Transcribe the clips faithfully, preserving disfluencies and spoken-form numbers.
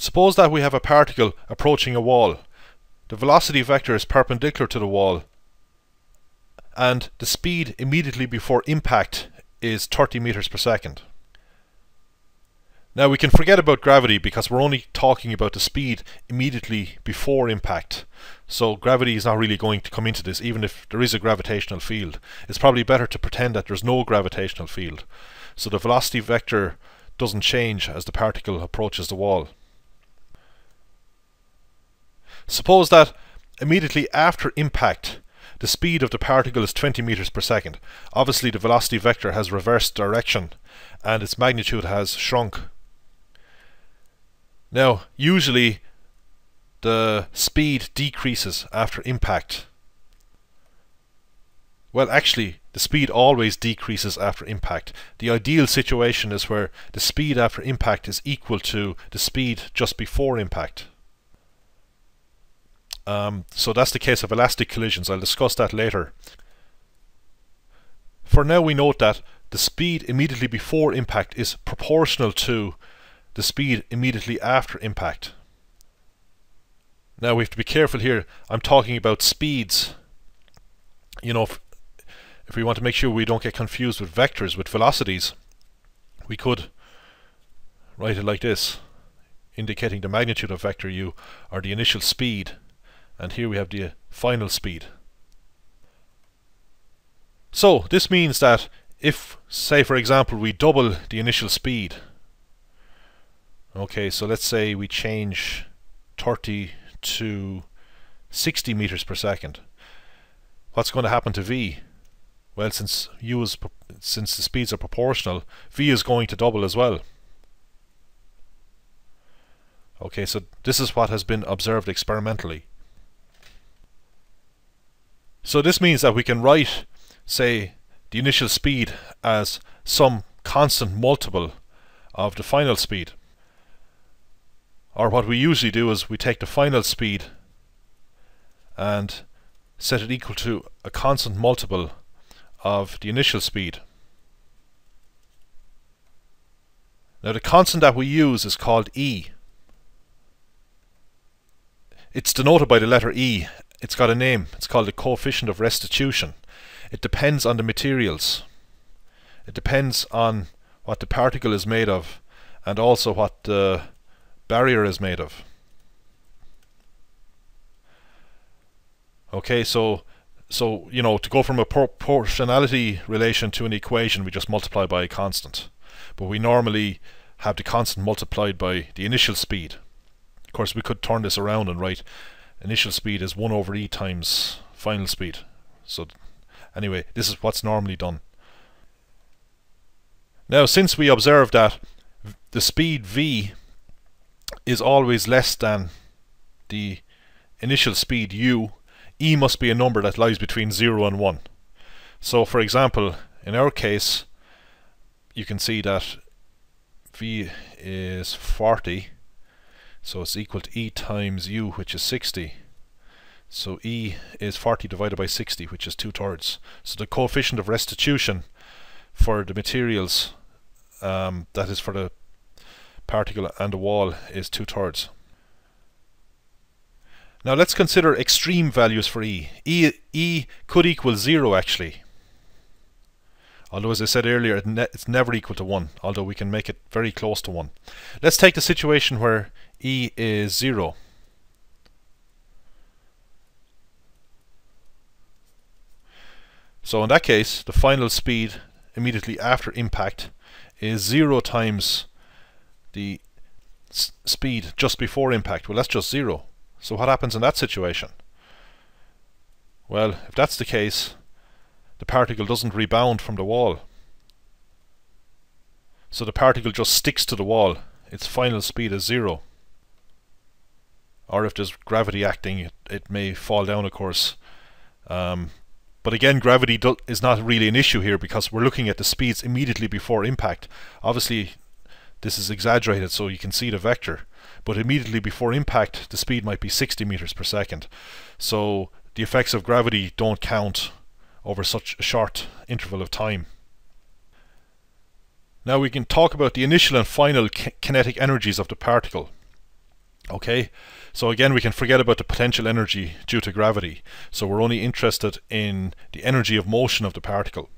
Suppose that we have a particle approaching a wall. The velocity vector is perpendicular to the wall, and the speed immediately before impact is thirty meters per second. Now we can forget about gravity because we're only talking about the speed immediately before impact. So gravity is not really going to come into this, even if there is a gravitational field. It's probably better to pretend that there's no gravitational field. So the velocity vector doesn't change as the particle approaches the wall. Suppose that immediately after impact, the speed of the particle is twenty meters per second. Obviously the velocity vector has reversed direction and its magnitude has shrunk. Now, usually the speed decreases after impact. Well, actually, the speed always decreases after impact. The ideal situation is where the speed after impact is equal to the speed just before impact. Um, so that's the case of elastic collisions. I'll discuss that later. For now, we note that the speed immediately before impact is proportional to the speed immediately after impact. Now we have to be careful here. I'm talking about speeds. You know, if, if we want to make sure we don't get confused with vectors, with velocities, we could write it like this, indicating the magnitude of vector u, or the initial speed, and here we have the final speed. So this means that if, say for example, we double the initial speed. Okay, so let's say we change thirty to sixty meters per second. What's going to happen to v? Well, since u is since the speeds are proportional, v is going to double as well. Okay, so this is what has been observed experimentally. So this means that we can write, say, the initial speed as some constant multiple of the final speed. Or what we usually do is we take the final speed and set it equal to a constant multiple of the initial speed. Now the constant that we use is called E. It's denoted by the letter E. It's got a name. It's called the coefficient of restitution. It depends on the materials. It depends on what the particle is made of and also what the barrier is made of. Okay, so so you know, to go from a proportionality relation to an equation, we just multiply by a constant. But we normally have the constant multiplied by the initial speed. Of course, we could turn this around and write initial speed is one over E times final speed. So anyway, this is what's normally done. Now, since we observed that the speed v is always less than the initial speed u, E must be a number that lies between zero and one. So for example, in our case, you can see that v is forty, so it's equal to E times u, which is sixty. So E is forty divided by sixty, which is two thirds. So the coefficient of restitution for the materials, um, that is for the particle and the wall, is two thirds. Now let's consider extreme values for E. E, E could equal zero actually. Although, as I said earlier, it ne it's never equal to one, although we can make it very close to one. Let's take the situation where E is zero. So in that case, the final speed immediately after impact is zero times the s speed just before impact. Well, that's just zero. So what happens in that situation? Well, if that's the case, the particle doesn't rebound from the wall. So the particle just sticks to the wall. Its final speed is zero. Or if there's gravity acting, it, it may fall down, of course. Um, But again, gravity do is not really an issue here because we're looking at the speeds immediately before impact. Obviously, this is exaggerated so you can see the vector. But immediately before impact, the speed might be sixty meters per second. So the effects of gravity don't count over such a short interval of time. Now we can talk about the initial and final ki kinetic energies of the particle. Okay, so again we can forget about the potential energy due to gravity, so we're only interested in the energy of motion of the particle.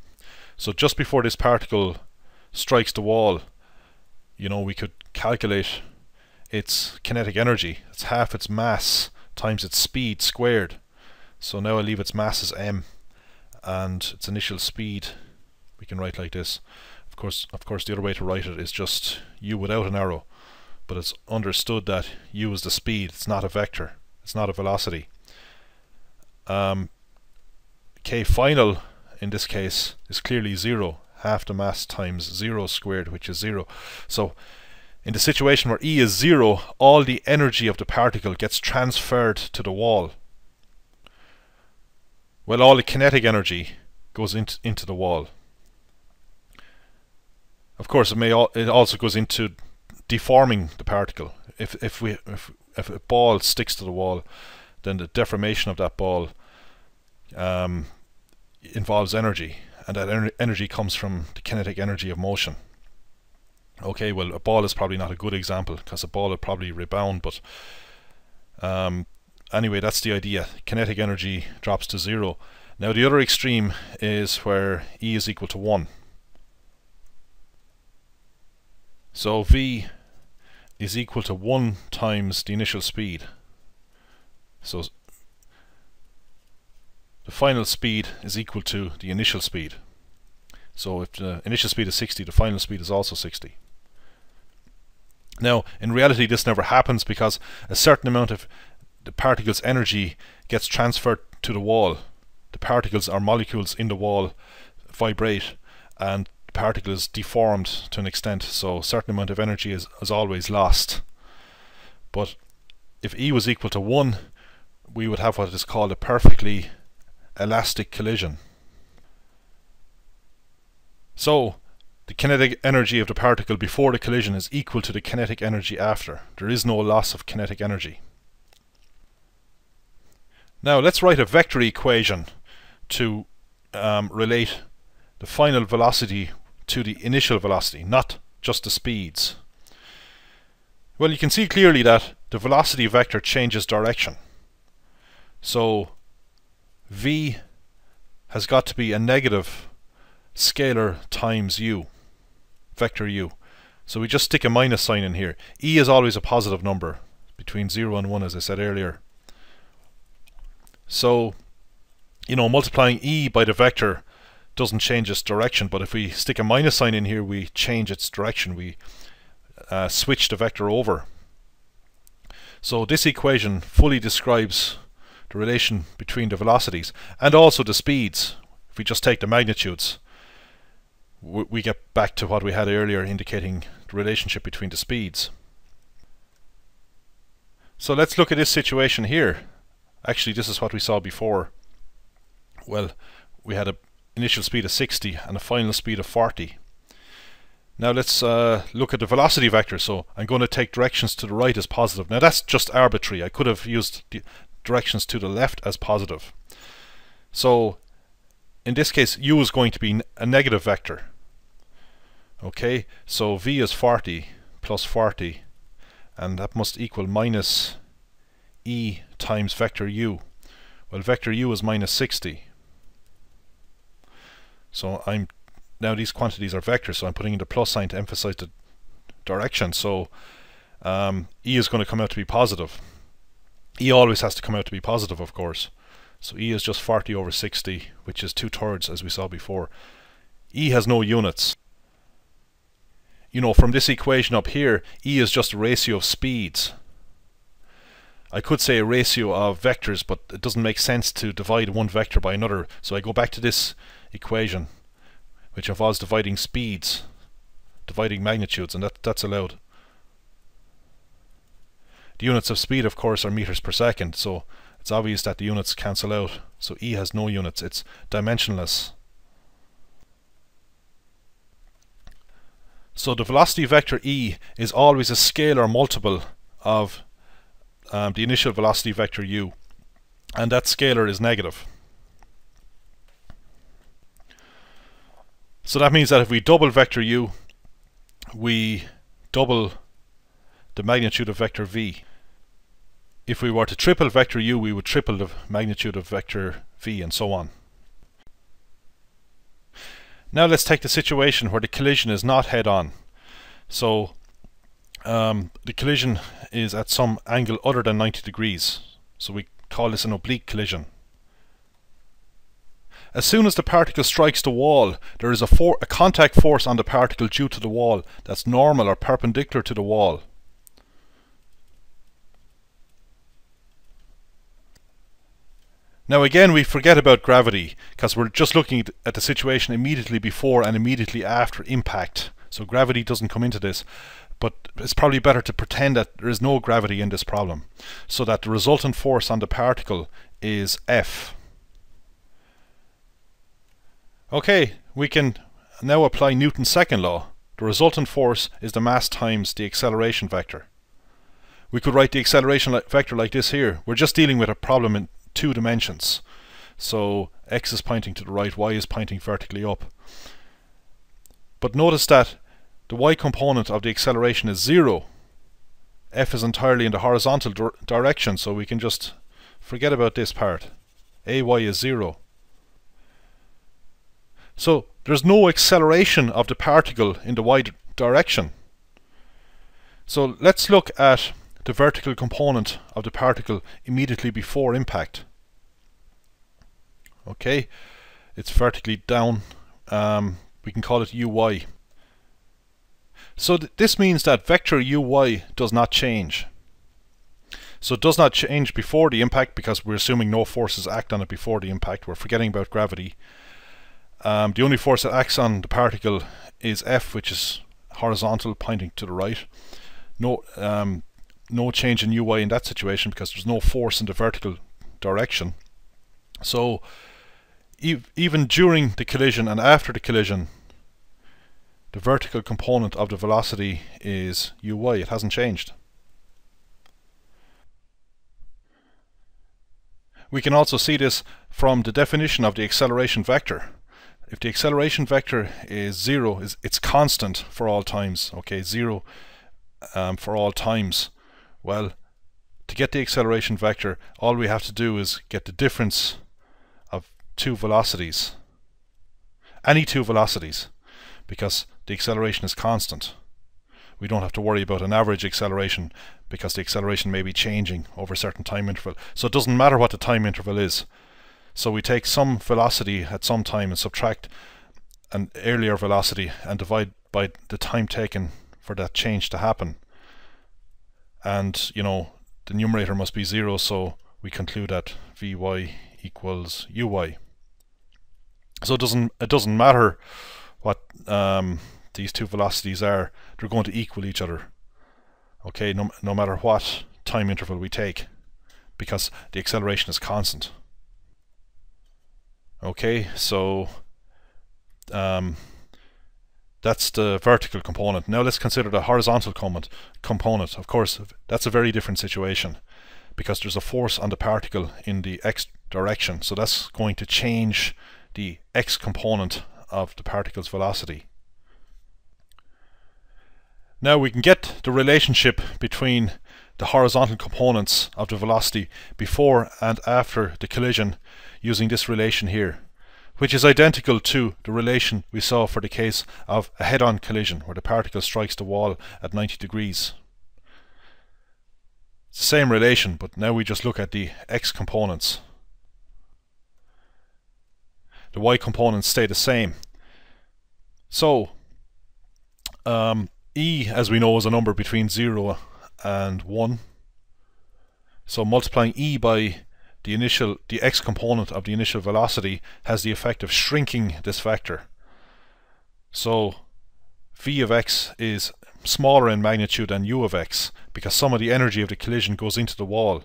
So just before this particle strikes the wall, you know, we could calculate its kinetic energy. It's half its mass times its speed squared. So now I leave its mass as m and its initial speed we can write like this. Of course, of course the other way to write it is just u without an arrow. But it's understood that u is the speed, it's not a vector, it's not a velocity. Um, k final in this case is clearly zero, half the mass times zero squared, which is zero. So in the situation where E is zero, all the energy of the particle gets transferred to the wall. Well, all the kinetic energy goes in into the wall. Of course, it may al it also goes into deforming the particle. If if we if, if a ball sticks to the wall, then the deformation of that ball um, involves energy, and that ener energy comes from the kinetic energy of motion. Okay, well, a ball is probably not a good example because a ball would probably rebound, but um, anyway, that's the idea. Kinetic energy drops to zero. Now the other extreme is where E is equal to one. So V is equal to one times the initial speed. So the final speed is equal to the initial speed. So if the initial speed is sixty, the final speed is also sixty. Now, in reality, this never happens because a certain amount of the particle's energy gets transferred to the wall. The particles or molecules in the wall vibrate and the particle is deformed to an extent, so a certain amount of energy is, is always lost. But if E was equal to one, we would have what is called a perfectly elastic collision. So the kinetic energy of the particle before the collision is equal to the kinetic energy after. There is no loss of kinetic energy. Now let's write a vector equation to um, relate the final velocity to the initial velocity, not just the speeds. Well, you can see clearly that the velocity vector changes direction. So V has got to be a negative scalar times u, vector u. So we just stick a minus sign in here. E is always a positive number between zero and one, as I said earlier. So, you know, multiplying E by the vector doesn't change its direction, but if we stick a minus sign in here, we change its direction. We uh, switch the vector over. So this equation fully describes the relation between the velocities and also the speeds. If we just take the magnitudes, we get back to what we had earlier indicating the relationship between the speeds. So let's look at this situation here. Actually, this is what we saw before. Well, we had an initial speed of sixty and a final speed of forty. Now let's uh, look at the velocity vector. So I'm going to take directions to the right as positive. Now that's just arbitrary. I could have used the directions to the left as positive. So in this case, u is going to be a negative vector. Okay, so v is forty plus forty, and that must equal minus e times vector u. Well, vector u is minus sixty. So I'm now these quantities are vectors, so I'm putting in the plus sign to emphasize the direction. So um, e is going to come out to be positive. E always has to come out to be positive, of course. So E is just forty over sixty, which is two-thirds, as we saw before. E has no units. You know, from this equation up here, E is just a ratio of speeds. I could say a ratio of vectors, but it doesn't make sense to divide one vector by another. So I go back to this equation, which involves dividing speeds, dividing magnitudes, and that, that's allowed. The units of speed, of course, are meters per second, so it's obvious that the units cancel out, so E has no units, it's dimensionless. So the velocity vector E is always a scalar multiple of um, the initial velocity vector u, and that scalar is negative. So that means that if we double vector u, we double the magnitude of vector v. If we were to triple vector u, we would triple the magnitude of vector v, and so on. Now let's take the situation where the collision is not head-on. So um, the collision is at some angle other than ninety degrees. So we call this an oblique collision. As soon as the particle strikes the wall, there is a, for a contact force on the particle due to the wall that's normal or perpendicular to the wall. Now again, we forget about gravity because we're just looking at the situation immediately before and immediately after impact. So gravity doesn't come into this, but it's probably better to pretend that there is no gravity in this problem, so that the resultant force on the particle is F. Okay, we can now apply Newton's second law. The resultant force is the mass times the acceleration vector. We could write the acceleration vector like this here. We're just dealing with a problem in two dimensions. So x is pointing to the right, y is pointing vertically up. But notice that the y component of the acceleration is zero. F is entirely in the horizontal dir- direction, so we can just forget about this part. Ay is zero. So there's no acceleration of the particle in the y direction. So let's look at the vertical component of the particle immediately before impact. Okay, it's vertically down. Um, we can call it uy. So th this means that vector uy does not change. So it does not change before the impact because we're assuming no forces act on it before the impact. We're forgetting about gravity. Um, the only force that acts on the particle is F, which is horizontal, pointing to the right. No, um, no change in uy in that situation because there's no force in the vertical direction. So e even during the collision and after the collision, the vertical component of the velocity is uy. It hasn't changed. We can also see this from the definition of the acceleration vector. If the acceleration vector is zero, is it's constant for all times. Okay, zero um, for all times. Well, to get the acceleration vector, all we have to do is get the difference of two velocities, any two velocities, because the acceleration is constant. We don't have to worry about an average acceleration because the acceleration may be changing over a certain time interval. So it doesn't matter what the time interval is. So we take some velocity at some time and subtract an earlier velocity and divide by the time taken for that change to happen. And, you know, the numerator must be zero, so we conclude that Vy equals Uy. So it doesn't, it doesn't matter what um, these two velocities are. They're going to equal each other, okay, no, no matter what time interval we take, because the acceleration is constant. Okay, so um, that's the vertical component. Now let's consider the horizontal component. Of course, that's a very different situation because there's a force on the particle in the x direction. So that's going to change the x component of the particle's velocity. Now we can get the relationship between the horizontal components of the velocity before and after the collision using this relation here, which is identical to the relation we saw for the case of a head-on collision where the particle strikes the wall at ninety degrees. It's the same relation, but now we just look at the x components. The y components stay the same. So um, E, as we know, is a number between zero and one. So multiplying E by the initial, the x component of the initial velocity has the effect of shrinking this vector. So V of x is smaller in magnitude than U of x because some of the energy of the collision goes into the wall.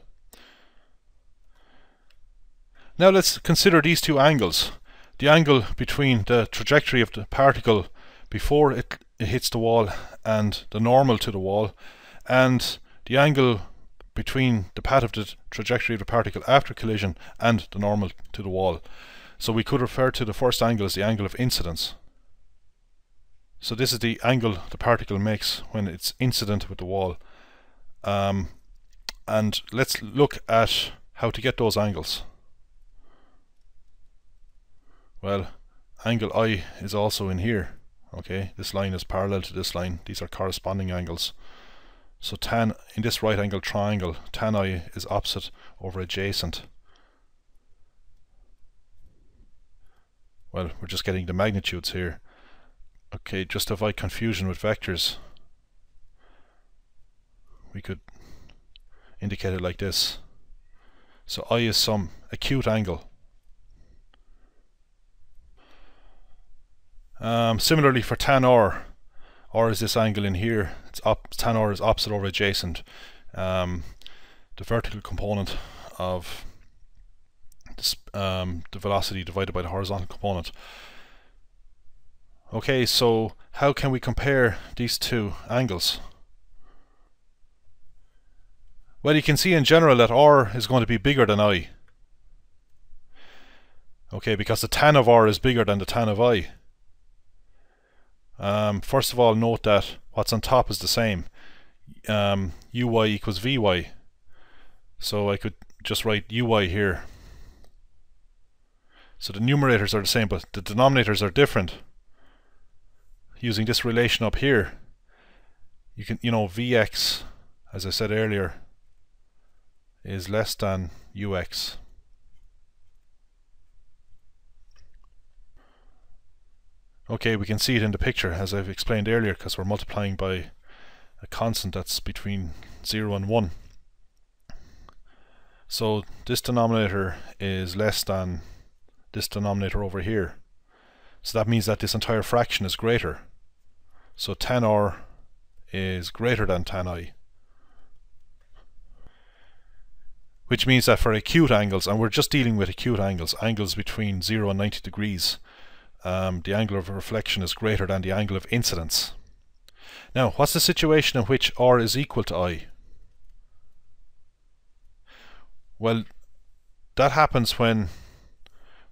Now let's consider these two angles. The angle between the trajectory of the particle before it, it hits the wall and the normal to the wall, and the angle between the path of the trajectory of the particle after collision and the normal to the wall. So we could refer to the first angle as the angle of incidence. So this is the angle the particle makes when it's incident with the wall. Um, and let's look at how to get those angles. Well, angle I is also in here. Okay, this line is parallel to this line. These are corresponding angles. So tan, in this right angle triangle, tan I is opposite over adjacent. Well, we're just getting the magnitudes here. Okay, just to avoid confusion with vectors, we could indicate it like this. So I is some acute angle. Um, similarly for tan R, R is this angle in here. It's op tan R is opposite over adjacent. Um, the vertical component of this, um, the velocity divided by the horizontal component. Okay, so how can we compare these two angles? Well, you can see in general that R is going to be bigger than I. Okay, because the tan of R is bigger than the tan of I. Um, first of all, note that what's on top is the same. Um, U Y equals V Y. So I could just write U Y here. So the numerators are the same, but the denominators are different. Using this relation up here, you can, you know, V X, as I said earlier, is less than U X. Okay, we can see it in the picture, as I've explained earlier, because we're multiplying by a constant that's between zero and one. So this denominator is less than this denominator over here. So that means that this entire fraction is greater. So tan R is greater than tan I. Which means that for acute angles, and we're just dealing with acute angles, angles between zero and ninety degrees, Um, the angle of reflection is greater than the angle of incidence. Now, what's the situation in which R is equal to I? Well, that happens when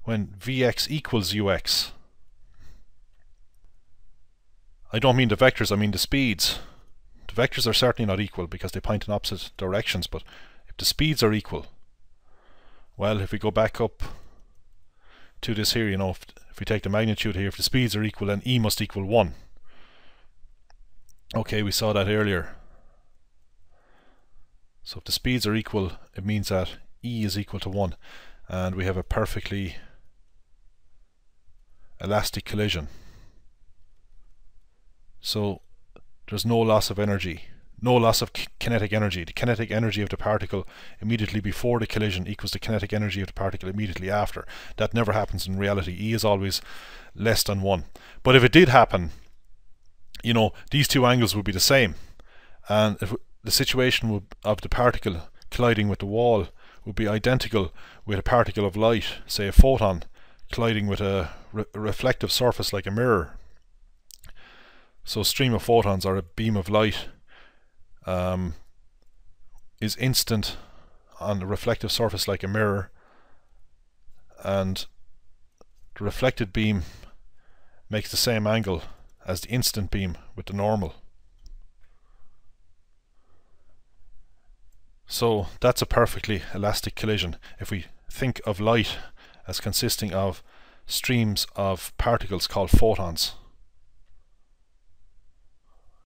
when V X equals U X. I don't mean the vectors, I mean the speeds. The vectors are certainly not equal because they point in opposite directions, but if the speeds are equal, well, if we go back up to this here, you know, if, if we take the magnitude here, if the speeds are equal, then E must equal one. Okay, we saw that earlier. So if the speeds are equal, it means that E is equal to one, and we have a perfectly elastic collision. So there's no loss of energy, no loss of kinetic energy. The kinetic energy of the particle immediately before the collision equals the kinetic energy of the particle immediately after. That never happens in reality. E is always less than one. But if it did happen, you know, these two angles would be the same. And if the situation of the particle colliding with the wall would be identical with a particle of light, say a photon, colliding with a re reflective surface like a mirror. So a stream of photons or a beam of light Um, is instant on a reflective surface like a mirror, and the reflected beam makes the same angle as the instant beam with the normal. So that's a perfectly elastic collision. If we think of light as consisting of streams of particles called photons.